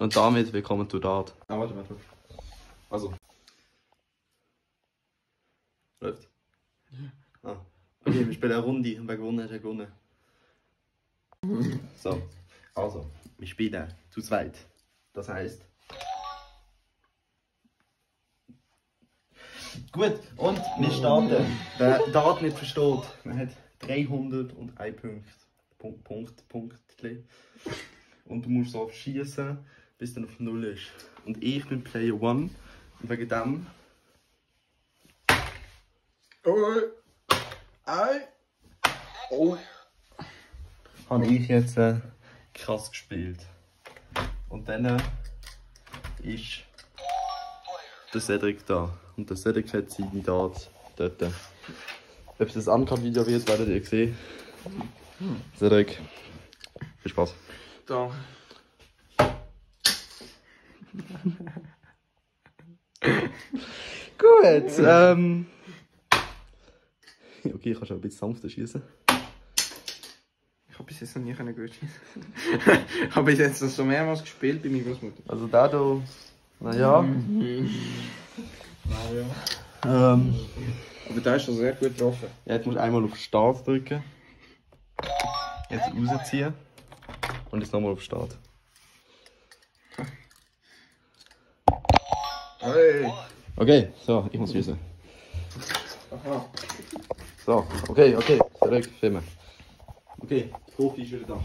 Und damit willkommen zu DART. Ah, warte, warte. Also. Läuft. Ja. Ah. Okay, wir spielen eine Runde und wer gewonnen hat, hat gewonnen. So. Also, wir spielen zu zweit. Das heisst. Gut, und wir starten. Wer DART nicht versteht, man hat 301 Punkte. Und du musst so auf schießen, bis dann auf 0 ist. Und ich bin Player 1 und wegen dem. Oh. Habe ich jetzt krass gespielt. Und dann ist der Cedric da. Und der Cedric hat seine Darts dort. Ob es das Uncut-Video wird, werdet ihr sehen. Cedric, viel Spaß. Da. Gut, okay, ich kann schon ein bisschen sanfter schießen. Ich habe bis jetzt noch nie gut schießen. Ich habe bis jetzt noch so mehrmals gespielt bei meiner Großmutter. Also der hier, naja. Naja. Aber der ist schon sehr gut getroffen. Ja, jetzt musst du einmal auf Start drücken. Jetzt rausziehen. Und jetzt nochmal auf Start. Hey. Okay, so, ich muss schießen. Aha. So, okay, zurück, filmen. Okay, Profi ist wieder da.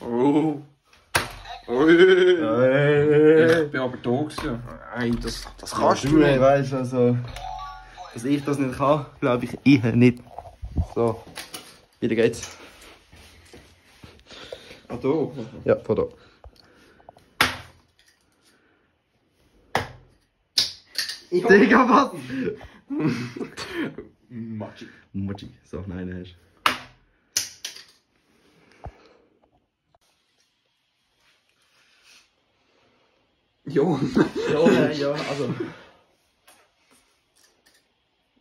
Oh. Oh. Ich bin aber da gewesen. Nein, das kannst du nicht. Weißt, also, dass ich das nicht kann, glaube ich eher nicht. So, wieder geht's. Ah, da? Ja, von da. Digga, was? Magic. Magic, so auf einen hast. Jo. Ja, also.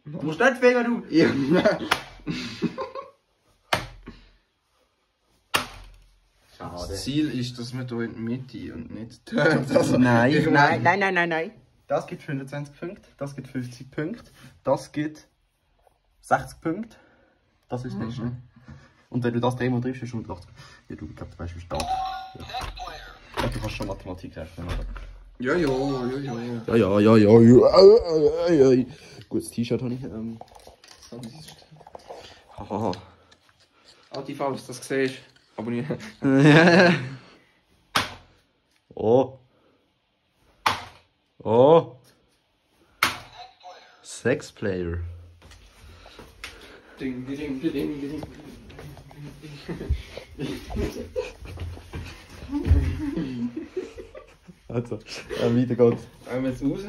Du musst nicht fehlen, du! Ja. Schade. Das Ziel ist, dass wir hier in der Mitte und nicht... Also, nein. Das gibt 25 Punkte, das gibt 50 Punkte, das gibt 60 Punkte. Das ist das Beste. Und wenn du das dreimal triffst, ist es 180. Ja, du, ich glaube, du weißt, wie stark. Ja. Du kannst schon Mathematik rechnen, oder? Ja. Gutes T-Shirt habe ich. Haha. Adi, falls du das siehst, abonnieren. Oh. Sexplayer. Ding. Also, weiter geht's. Einmal jetzt raus.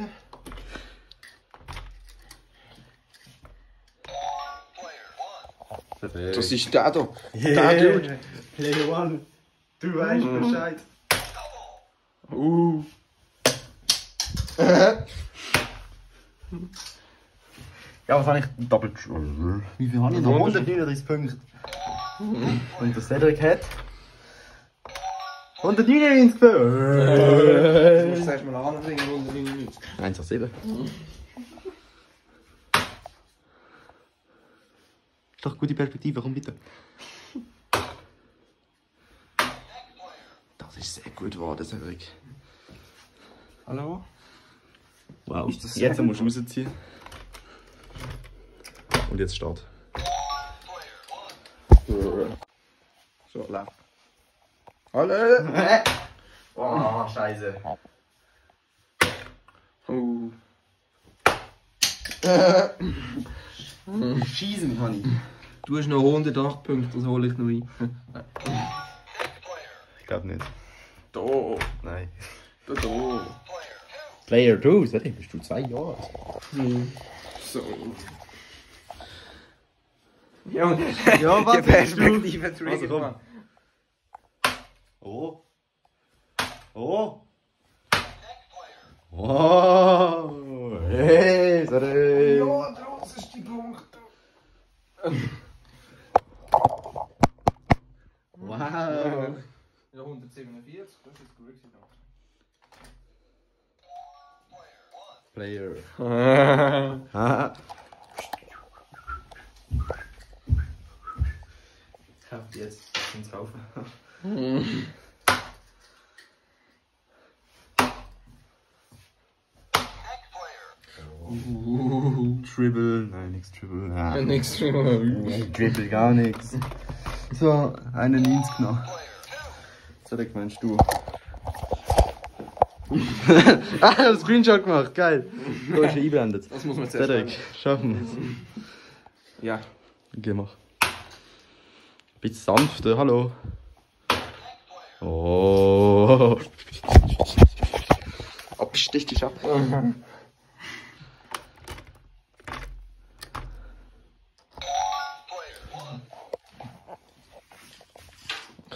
Das ist der hier. Yeah. Der Dude. Player One. Du weißt Bescheid. Ja, was habe ich? Double Trouble. Wie viel habe ich noch? 139 Punkte. Und der Cedric hat... 199 Punkte! Ich muss erst mal anbringen, 199. 187. Ist doch eine gute Perspektive, komm bitte. Das ist sehr gut geworden, Cedric. Hallo? Wow, jetzt musst du rausziehen. Und jetzt Start. So, lauf. Hallo! Oh, Scheiße. Schießen kann ich. Du hast noch 108 Punkte, das hole ich noch ein. Ich glaube nicht. Da. Nein. Da. Player 2, seitdem bist du 2 Jahre. So. Ja, was? Perspektive 3. Also, komm. Oh. Hey, sorry. Ja, das ist die Punkte. jetzt, das ist gut hinaus. Player. Habt ihr jetzt den Zauber? Dribble, nein, nix Dribble. Ja. Nix Dribble. Dribble gar nix. So, einen Dienst noch. Cedric, meinst du? Ah, ich hab Screenshot gemacht, geil. Deutsche I beendet. Das muss man jetzt Cedric schaffen. Ja. Geh mal. Bitte sanfter, hallo. Oh. Abstich dich ab.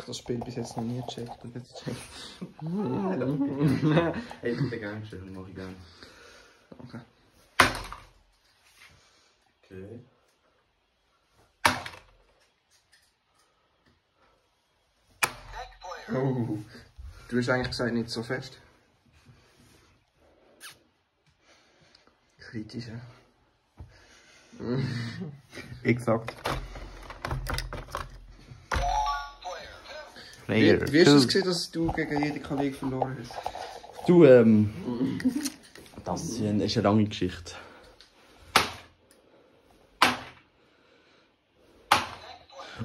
Das Spiel bis jetzt noch nie gecheckt und jetzt checkt. Ey, bitte Gang stellen, mach ich Gang. Okay. Okay. Oh. Du hast eigentlich gesagt, nicht so fest. Kritisch, ja? Exakt. Player. Wie hast du es gesehen, dass du gegen jeden Kollegen verloren hast? Du, das ist eine lange Geschichte.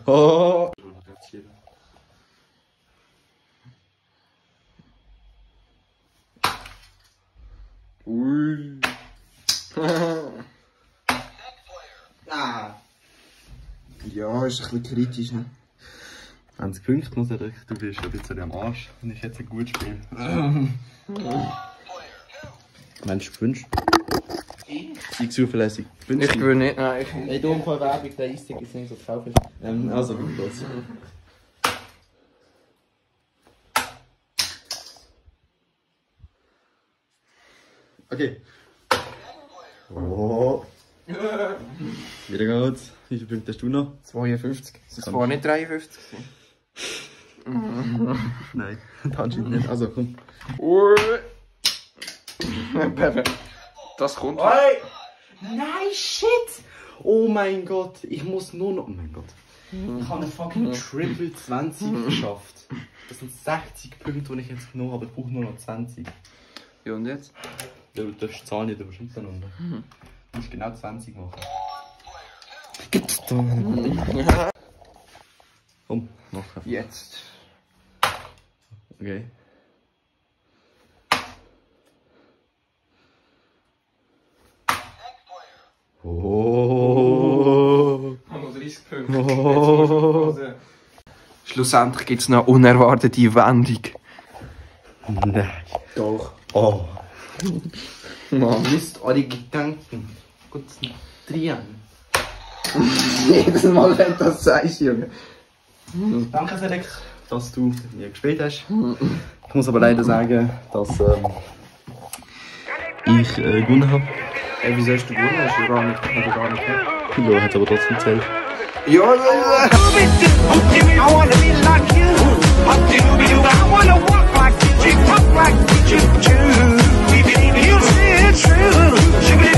Oh! Ui! Ah. Ja, ist ein bisschen kritisch, ne? Wenn es gewinkt, muss ich sagen, du bist ein bisschen am Arsch und ich hätte ein gutes Spiel. Mensch, du gewünscht? Ich? Sei zuverlässig. Ich gewinne nicht, nein. Hey, du umfall Werbung, der Eistig ist nicht so drauf. Also gut, los. Okay. Oh. Wieder geht's. Wie viele Punkte hast du noch? 52. Das war nicht 53. Nein, anscheinend nicht. Also komm. Ui! Perfekt. Das kommt. Oi. Nein, shit! Oh mein Gott, ich muss nur noch. Oh mein Gott. Ich habe eine fucking Triple 20 geschafft. Das sind 60 Punkte, die ich jetzt genommen habe. Ich brauche nur noch 20. Ja und jetzt? Ja, du darfst die Zahl nicht überschreiten. Du musst genau 20 machen. Gibt's da? Komm, mach einfach. Jetzt. Okay. Oh. Noch 30 Punkte. Schlussendlich gibt es noch eine unerwartete Wendung. Nein. Doch. Oh. Man misst eure Gedanken. Konzentrieren. Jedes Mal, wenn du das sagst, Junge. Danke, Cedric, dass du mir gespielt hast. Ich muss aber leider sagen, dass ich gewonnen habe. Ey, wieso hast du gewonnen? Hast du gar nicht gehört? Ja, hat aber trotzdem gezählt. Ja, so.